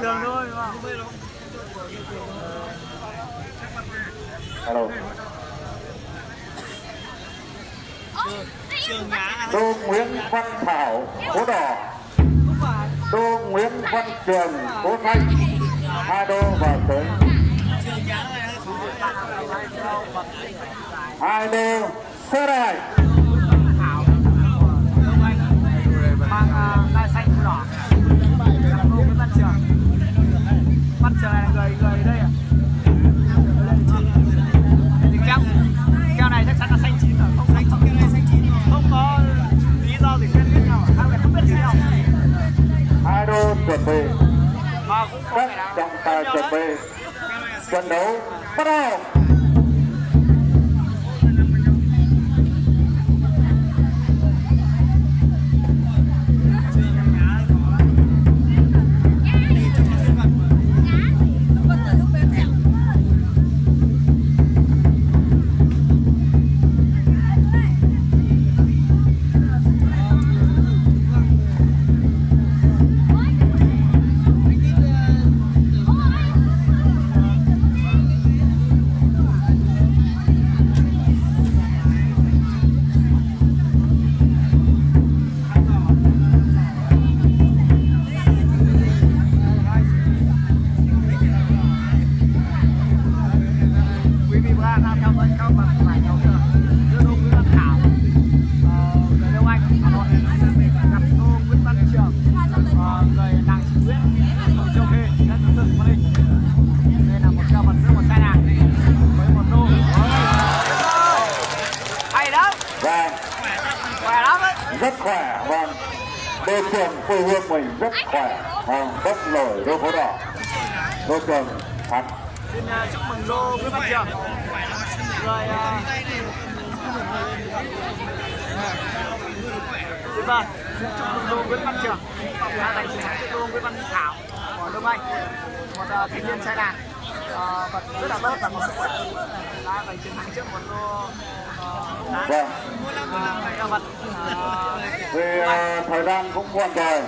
Trường thôi đúng không? Hello. Tô Nguyễn Văn Thảo, số đỏ. Tô Nguyễn Văn Trường, số xanh. Hai đô vào tới. Hai đô số đài. Mang đai xanh đỏ. Tô Nguyễn Văn Trường. Văn Trường này là người đây à? Keo này chắc chắn là xanh chín rồi, không xanh chín. Không có lý do gì khác nhau, anh lại không biết gì đâu. Hai đô chuẩn bị, các trọng tài chuẩn bị, trận đấu bắt đầu. Vâng. Vì thời gian cũng còn rồi.